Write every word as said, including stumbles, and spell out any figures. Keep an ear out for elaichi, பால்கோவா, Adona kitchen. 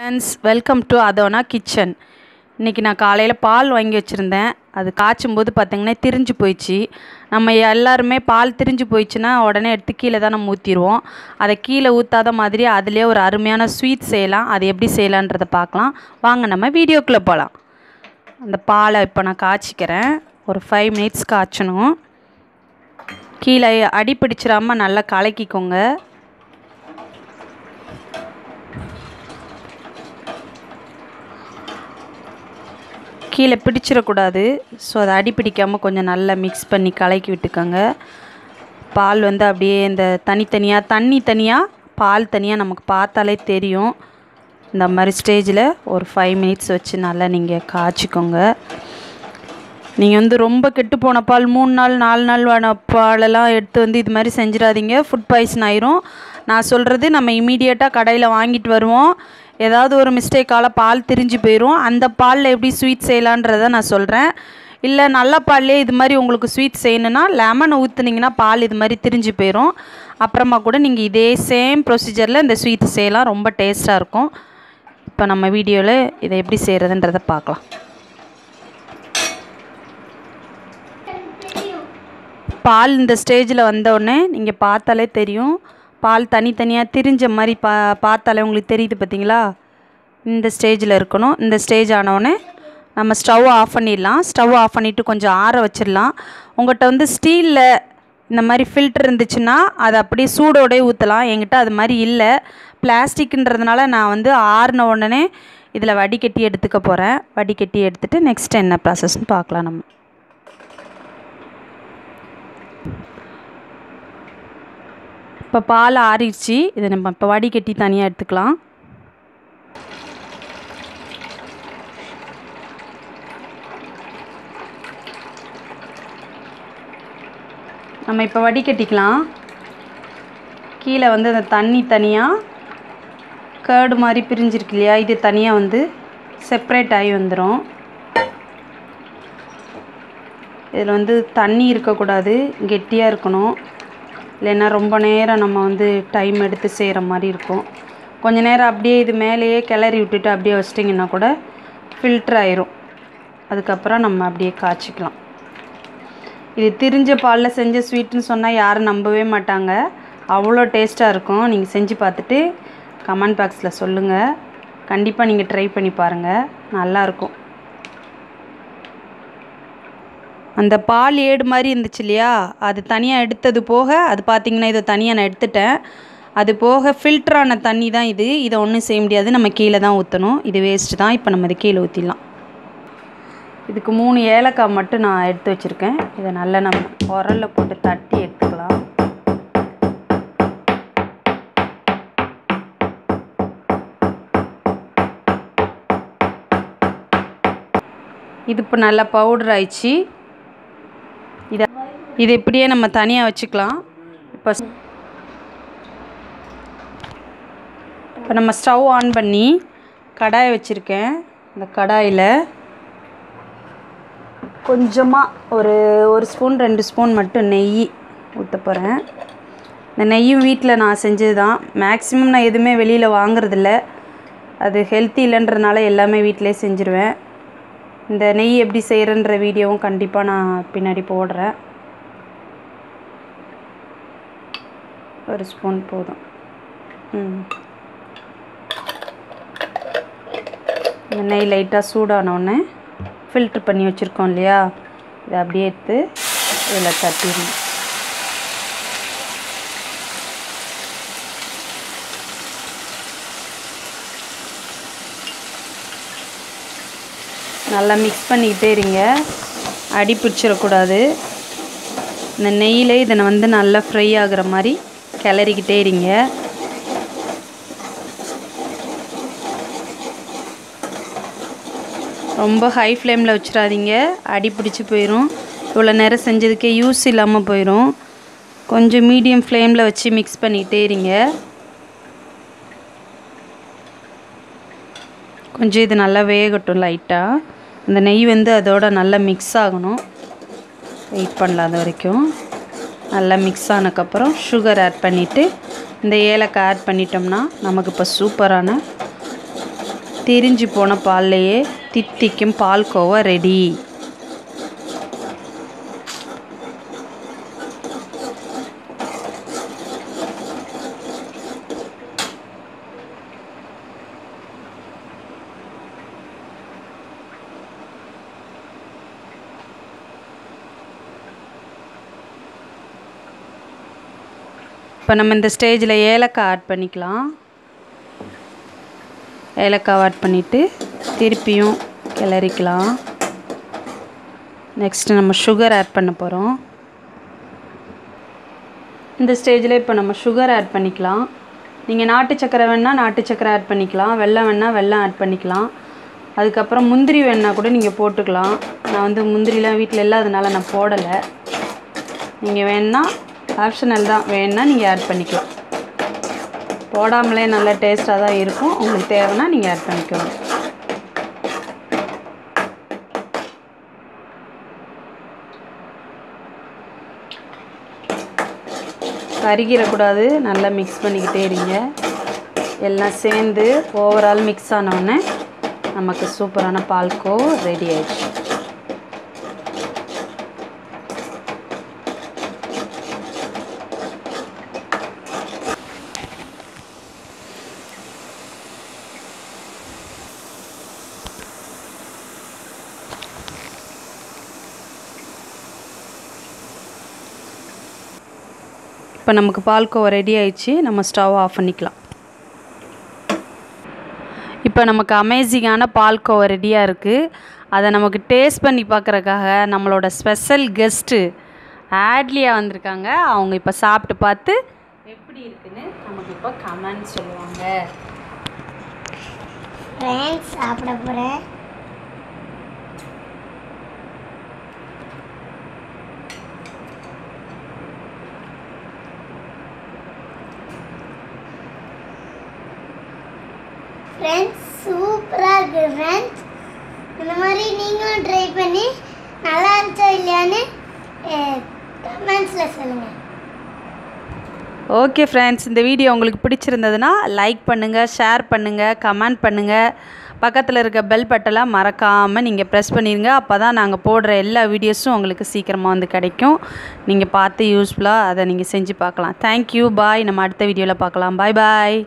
Friends, welcome to Adona kitchen. இன்னைக்கு நான் காலையில பால் வாங்கி வச்சிருந்தேன். அது காய்ச்சும்போது பாத்தீங்கன்னா திரிஞ்சு போயிச்சு. நம்ம எல்லாரும் பால் திரிஞ்சு போயிச்சுனா உடனே எடுத்து கீழ தான் நம்ம ஊத்திடுவோம். அத கீழ ஊத்தாத மாதிரி அதுலயே ஒரு அருமையான ஸ்வீட் செய்யலாம். அது எப்படி செய்யலாம்ன்றத பார்க்கலாம். வாங்க நம்ம வீடியோக்குள்ள போலாம். அந்த பாலை இப்போ நான் காய்ச்சிக்கிறேன். ஒரு five minutes காய்ச்சணும். கீழ அடி பிடிச்சிராம நல்லா கலக்கிக்கோங்க. கீழ பிடிச்சிர கூடாது சோ அது அடி பிடிக்காம கொஞ்சம் நல்லா mix பண்ணி கலக்கி விட்டுக்கங்க பால் வந்து அப்படியே இந்த தனி தனியா தண்ணி தனியா பால் தனியா நமக்கு பார்த்தாலே தெரியும் இந்த மாதிரி ஸ்டேஜ்ல ஒரு five minutes வச்சு நல்லா நீங்க காய்ச்சிக்கோங்க நீங்க வந்து ரொம்ப கெட்டு போன பால் three நாள் four நாள் வான பால் எல்லாம் எடுத்து வந்து இது மாதிரி செஞ்சிராதீங்க ஃபுட் பாய்சன் ஆயிரும் நான் சொல்றது நம்ம இமிடியேட்டா கடையில வாங்கிட்டு வருவோம் ஏதாவது ஒரு மிஸ்டேக் ஆல பால் திரிஞ்சு போயிரும் அந்த பால்ல எப்படி ஸ்வீட் செய்யலாம்ன்றத நான் சொல்றேன் இல்ல நல்ல பால்லே இது மாதிரி உங்களுக்கு ஸ்வீட் செய்யணும்னா லெமன் ஊத்துனீங்கனா பால் இது மாதிரி திரிஞ்சு போயிரும் அப்புறமா கூட நீங்க இதே சேம் ப்ரோசிஜர்ல இந்த ஸ்வீட் செய்யலாம் ரொம்ப டேஸ்டா இருக்கும் இப்போ நம்ம வீடியோல இத எப்படி செய்யறதுன்றத பார்க்கலாம் பால் இந்த ஸ்டேஜ்ல வந்த உடனே நீங்க பார்த்தாலே தெரியும் பால் தனி தனியா திரிஞ்ச மாதிரி பார்த்தாலே உங்களுக்கு தெரியுது பாத்தீங்களா இந்த ஸ்டேஜ்ல இருக்கணும் இந்த ஸ்டேஜ் ஆன உடனே நம்ம ஸ்டவ் ஆஃப் பண்ணிடலாம் ஸ்டவ் ஆஃப் பண்ணிட்டு கொஞ்சம் ஆற வச்சிரலாம் உங்கட்ட வந்து ஸ்டீல்ல இந்த மாதிரி ஃபில்டர் இருந்துச்சுனா அது அப்படியே சூடோடே ஊத்தலாம் என்கிட்ட அது மாதிரி இல்ல பிளாஸ்டிக்ன்றதனால நான் வந்து ஆறன உடனே இதல வடிகட்டி எடுத்துக்க போறேன் வடிகட்டி எடுத்துட்டு நெக்ஸ்ட் என்ன process னு பார்க்கலாம் நம்ம இப்ப பால் ஆறிடுச்சு இத நம்ம இப்ப வடிகட்டி தனியா எடுத்துக்கலாம் நம்ம இப்ப வடிகட்டிக்கலாம் கீழ வந்து அந்த தண்ணி தனியா கர்ட் மாதிரி பிரிஞ்சிருக்கு இல்லையா இது தனியா வந்து செப்பரேட் ஆயி வந்திரும் இதுல வந்து தண்ணி இருக்க கூடாது கெட்டியா இருக்கணும் இல்லனா ரொம்ப நேரம் நம்ம வந்து டைம் எடுத்து செய்யற மாதிரி இருக்கும் கொஞ்ச நேரம் அப்படியே இது மேலயே கிளறி விட்டுட்டு அப்படியே வச்சிட்டீங்கன்னா கூட ஃபில்டர் ஆயிரும் அதுக்கு அப்புறம் நம்ம அப்படியே காய்ச்சிக்கலாம் இது திரிஞ்ச பால்ல செஞ்ச ஸ்வீட்னு சொன்னா யாரும் நம்பவே மாட்டாங்க அவ்வளோ டேஸ்டா இருக்கும் நீங்க செஞ்சு பார்த்துட்டு கமெண்ட் பாக்ஸ்ல சொல்லுங்க கண்டிப்பா நீங்க ட்ரை பண்ணி பாருங்க நல்லா இருக்கும் அந்த பால் ஏடு மாதிரி இருந்துச்சுலையா அது தனியா எடுத்தது போக அது பாத்தீங்கன்னா இது தனியா நான் எடுத்துட்டேன் அது போக ஃபில்டர் ஆன தண்ணி தான் இது இத ஒண்ணு செய்ய முடியாது நம்ம கீழ தான் ஊத்தணும் இது வேஸ்ட் தான் இப்போ நம்ம இத கீழ ஊத்திடலாம் இதுக்கு மூணு ஏலக்காய் மட்டும் நான் எடுத்து வச்சிருக்கேன் இத நல்லா நம்ம உரல்ல போட்டு தட்டி எடுத்துக்கலாம் இது இப்ப நல்லா பவுடர் ஆயிச்சு இது இப்படியே நம்ம தனியா வச்சுக்கலாம் இப்போ நம்ம ஸ்டவ் ஆன் பண்ணி கடாய் வச்சிருக்கேன் அந்த கடாயில கொஞ்சமா ஒரு ஒரு ஸ்பூன் ரெண்டு ஸ்பூன் மட்டும் நெய் ஊத்த போறேன் இந்த நெய்யும் வீட்ல நான் செஞ்சது தான் மேக்ஸिमम நான் எதுமே வெளியில வாங்குறது இல்ல அது ஹெல்தி இல்லன்றனால எல்லாமே வீட்லயே செஞ்சிருவேன் இந்த நெய் எப்படி செய்யறன்ற வீடியோவும் கண்டிப்பா நான் பின்னாடி போடுறேன் ஒரு ஸ்பூன் போதும் ம் நெய் லைட்டா சூடான உடனே ஃபில்டர் பண்ணி வச்சிருக்கோம் இல்லையா இத அப்படியே எடுத்து இதல தட்டிடணும் நல்லா mix பண்ணிட்டே இருங்க அடி பிடிச்சிர கூடாது இந்த நெய்யிலே இத வந்து நல்லா ஃப்ரை ஆகுற மாதிரி கிளறிக்கிட்டே இருங்க ரொம்ப ஹை ஃப்ளேம்ல வச்சிராதீங்க அடி பிடிச்சு போயிடும் இவ்வளவு நேரம் செஞ்சதுக்கே யூஸ் இல்லாம போயிடும் கொஞ்சம் மீடியம் ஃப்ளேம்ல வச்சு mix பண்ணிட்டே இருங்க கொஞ்சம் இது நல்லா வேகட்டும் லைட்டா அந்த நெய் வந்து அதோட நல்லா mix ஆகணும் வெயிட் பண்ணலாம் அது வரைக்கும் நல்லா mix ஆனதுக்கு அப்புறம் sugar add பண்ணிட்டு இந்த ஏலக்காய் add பண்ணிட்டோம்னா நமக்கு இப்ப சூப்பரான திரிஞ்சு போன பால்லையே தித்திக்கும் பால்கோவா ரெடி. இப்போ நம்ம இந்த ஸ்டேஜில் ஏலக்காய் ஆட் பண்ணிக்கலாம். ஏலக்காய் ஆட் பண்ணிவிட்டு திருப்பியும் கிளறிக்கலாம். நெக்ஸ்ட்டு நம்ம சுகர் ஆட் பண்ண போகிறோம். இந்த ஸ்டேஜில் இப்போ நம்ம சுகர் ஆட் பண்ணிக்கலாம். நீங்கள் நாட்டு சக்கரை வேணால் நாட்டு சக்கரை ஆட் பண்ணிக்கலாம், வெல்லம் வேணால் வெல்லம் ஆட் பண்ணிக்கலாம். அதுக்கப்புறம் முந்திரி வேணால் கூட நீங்கள் போட்டுக்கலாம். நான் வந்து முந்திரிலாம் வீட்டில் இல்லாததுனால நான் போடலை. நீங்கள் வேணால் ஆப்ஷனல் தான், வேணால் நீங்கள் ஆட் பண்ணிக்கலாம். போடாமலே நல்ல டேஸ்ட்டாக தான் இருக்கும். உங்களுக்கு தேவைன்னா நீங்கள் ஆட் பண்ணிக்கோங்க. கருகிடக்கூடாது, நல்லா மிக்ஸ் பண்ணிக்கிட்டே இருங்க. எல்லாம் சேர்ந்து ஓவரால் மிக்ஸ் ஆனோடனே நமக்கு சூப்பரான பால்கோவா ரெடி ஆயிடுச்சு. இப்போ நமக்கு பால்கோவா ரெடி ஆயிடுச்சு. நம்ம ஸ்டவ் ஆஃப் பண்ணிக்கலாம். இப்போ நமக்கு அமேசிங்கான பால்கோவா ரெடியாக இருக்குது. அதை நமக்கு டேஸ்ட் பண்ணி பார்க்குறக்காக நம்மளோட ஸ்பெஷல் கெஸ்ட்டு ஆட்லியா வந்திருக்காங்க. அவங்க இப்போ சாப்பிட்டு பார்த்து எப்படி இருக்குன்னு நமக்கு இப்போ கமெண்ட் சொல்லுவாங்க. ஃப்ரெண்ட்ஸ் சாப்பிட போகிறேன். ஃப்ரெண்ட்ஸ் சூப்பராக இருக்குது. ஃப்ரெண்ட்ஸ் இந்த மாதிரி நீங்களும் ட்ரை பண்ணி நல்லா இருந்துச்சா இல்லையான்னு கமெண்ட்ஸில் சொல்லுங்கள். ஓகே ஃப்ரெண்ட்ஸ், இந்த வீடியோ உங்களுக்கு பிடிச்சிருந்ததுன்னா லைக் பண்ணுங்கள், ஷேர் பண்ணுங்கள், கமெண்ட் பண்ணுங்கள். பக்கத்தில் இருக்க பெல் பட்டெல்லாம் மறக்காமல் நீங்கள் ப்ரெஸ் பண்ணிடுங்க. அப்போ தான் நாங்கள் போடுற எல்லா வீடியோஸும் உங்களுக்கு சீக்கிரமாக வந்து கிடைக்கும். நீங்கள் பார்த்து யூஸ்ஃபுல்லாக அதை நீங்கள் செஞ்சு பார்க்கலாம். Thank you, bye. நம்ம அடுத்த வீடியோவில் பார்க்கலாம். பாய் பாய்.